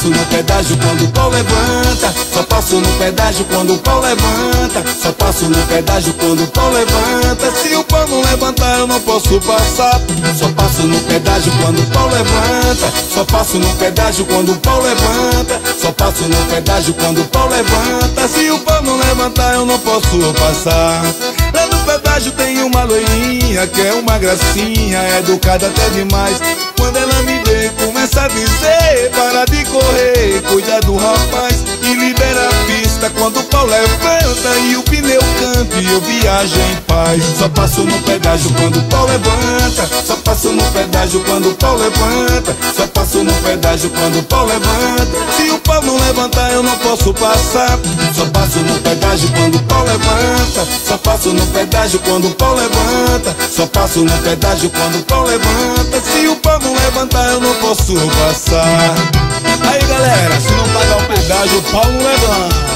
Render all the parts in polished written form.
passo no pedágio quando o pau levanta. Só passo no pedágio quando o pau levanta. Só passo no pedágio quando o pau levanta. Se o pau não levantar eu não posso passar. Só passo no pedágio quando o pau levanta. Só passo no pedágio quando o pau levanta. Só passo no pedágio quando o pau levanta. Se o pau não levantar eu não posso passar. Lá no pedágio tem uma loirinha que é uma gracinha, é educada até demais. Quando ela me vê, começa a dizer: para de correr, cuida do rapaz. E libera a pista quando o pau levanta e o pneu canta e eu viajo em paz. Só passo no pedágio quando o pau levanta. Só passo no pedágio quando o pau levanta. Só passo no pedágio quando o pau levanta. Se o pau não levantar eu não posso passar. Só passo no pedágio quando o pau levanta. Só passo no pedágio quando o pau levanta. Só passo no pedágio quando o pau levanta. Se o pau não levantar eu não posso passar. Aí galera, se não pagar o pedágio o pau não levanta.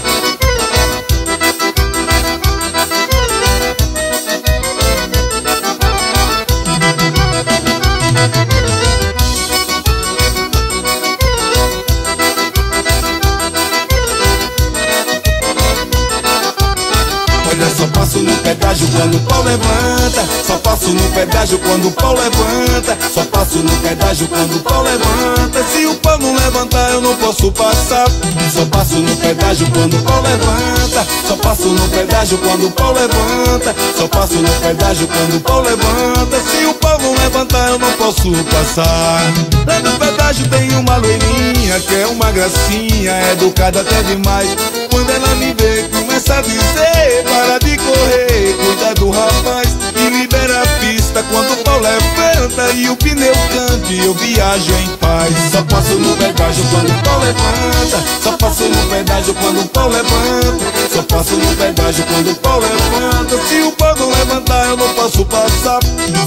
Só passo no pedágio quando o pau levanta. Só passo no pedágio quando o pau levanta. Só passo no pedágio quando o pau levanta. Se o pau não levantar eu não posso passar. Só passo no pedágio quando o pau levanta. Só passo no pedágio quando o pau levanta. Só passo no pedágio quando o pau levanta. Se o pau não levantar eu não posso passar. Lá no pedágio tem uma loirinha que é uma gracinha, é educada até demais. Quando ela me vê, começa a dizer: para de correr, cuida do rapaz. E libera a pista quando o pau levanta e o pneu canta e eu viajo em paz. Só passo no pedágio quando o pau levanta. Só passo no pedágio quando o pau levanta. Só passo no pedágio quando o pau levanta. Se o pau não levantar eu não posso passar.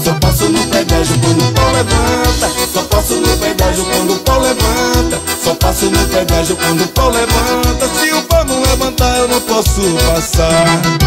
Só passo no pedágio quando o pau levanta. Só passo no pedágio quando o pau levanta. Só passo no pedágio quando o pau levanta. Se o pau não levantar eu não posso passar.